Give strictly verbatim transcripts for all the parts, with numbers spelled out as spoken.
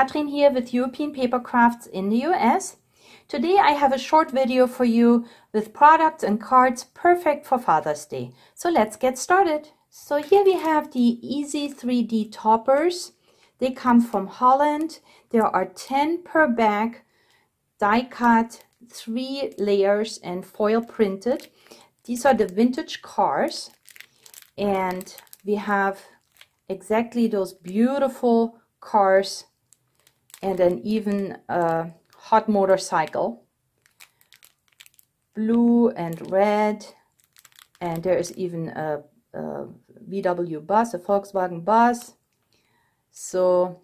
Katrin here with European Papercrafts in the U S. Today I have a short video for you with products and cards perfect for Father's Day. So let's get started. So here we have the Easy three D toppers. They come from Holland. There are ten per bag, die cut, three layers and foil printed. These are the vintage cars, and we have exactly those beautiful cars and then even a hot motorcycle, blue and red, and there is even a, a V W bus, a Volkswagen bus. So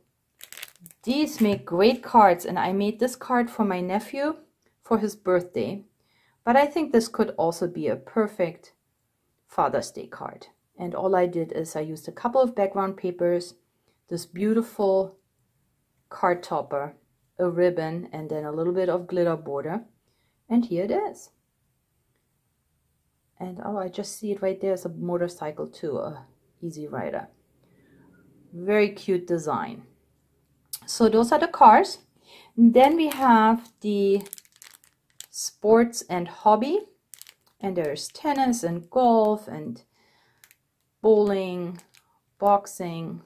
these make great cards, and I made this card for my nephew for his birthday, but I think this could also be a perfect Father's Day card. And all I did is I used a couple of background papers, this beautiful card topper, a ribbon, and then a little bit of glitter border, and here it is. And oh, I just see it right there, it's a motorcycle too, a Easy Rider. Very cute design. So those are the cars. And then we have the sports and hobby, and there's tennis and golf and bowling, boxing,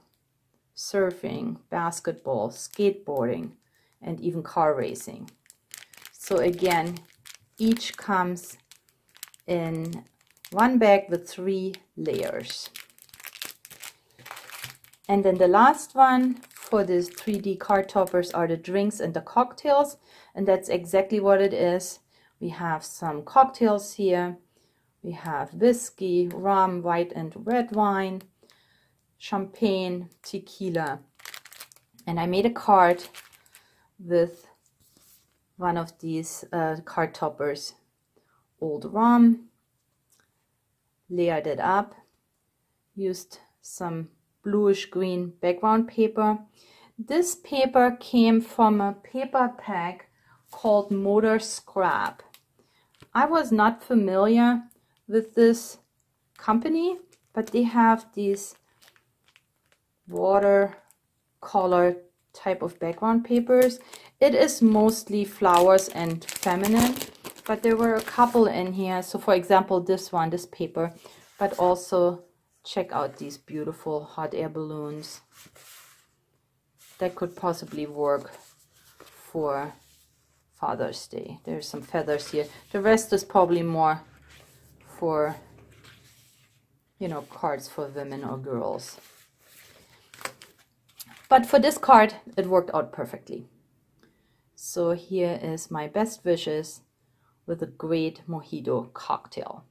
surfing, basketball, skateboarding, and even car racing. So again, each comes in one bag with three layers. And then the last one for these three D card toppers are the drinks and the cocktails, and that's exactly what it is. We have some cocktails here. We have whiskey, rum, white and red wine, champagne, tequila. And I made a card with one of these uh, card toppers. Old rum, layered it up, used some bluish green background paper. This paper came from a paper pack called Modascrap. I was not familiar with this company, but they have these watercolor type of background papers. It is mostly flowers and feminine, but there were a couple in here. So for example, this one, this paper, but also check out these beautiful hot air balloons that could possibly work for Father's Day. There's some feathers here. The rest is probably more for, you know, cards for women or girls. But for this card, it worked out perfectly. So here is my best wishes with a great mojito cocktail.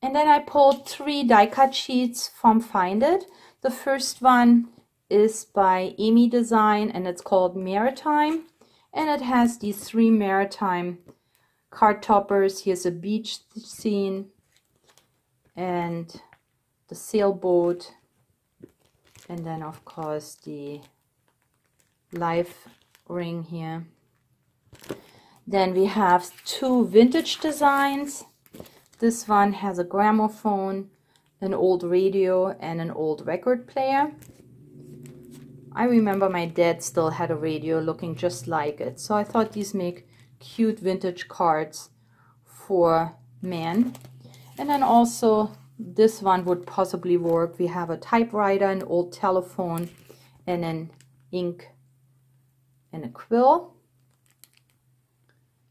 And then I pulled three die cut sheets from Find It. The first one is by Amy Design, and it's called Maritime. And it has these three maritime card toppers. Here's a beach scene and the sailboat, and then of course the life ring here. Then we have two vintage designs. This one has a gramophone, an old radio, and an old record player. I remember my dad still had a radio looking just like it, so I thought these make cute vintage cards for men. And then also this one would possibly work. We have a typewriter, an old telephone, and an ink and a quill.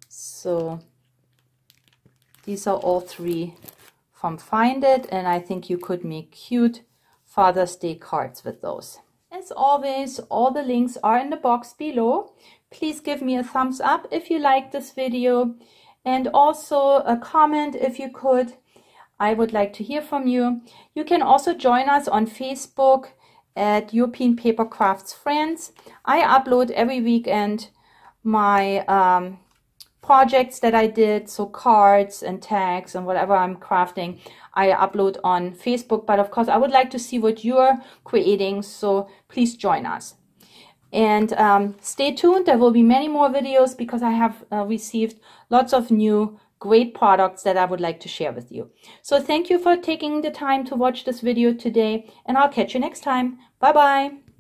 So these are all three from Find It, and I think you could make cute Father's Day cards with those. As always, all the links are in the box below. Please give me a thumbs up if you like this video, and also a comment if you could. I would like to hear from you. You can also join us on Facebook at European Papercrafts Friends. I upload every weekend my um, projects that I did, so cards and tags and whatever I'm crafting, I upload on Facebook. But of course, I would like to see what you're creating, so please join us. And um, stay tuned, there will be many more videos because I have uh, received lots of new great products that I would like to share with you. So thank you for taking the time to watch this video today, and I'll catch you next time. Bye bye.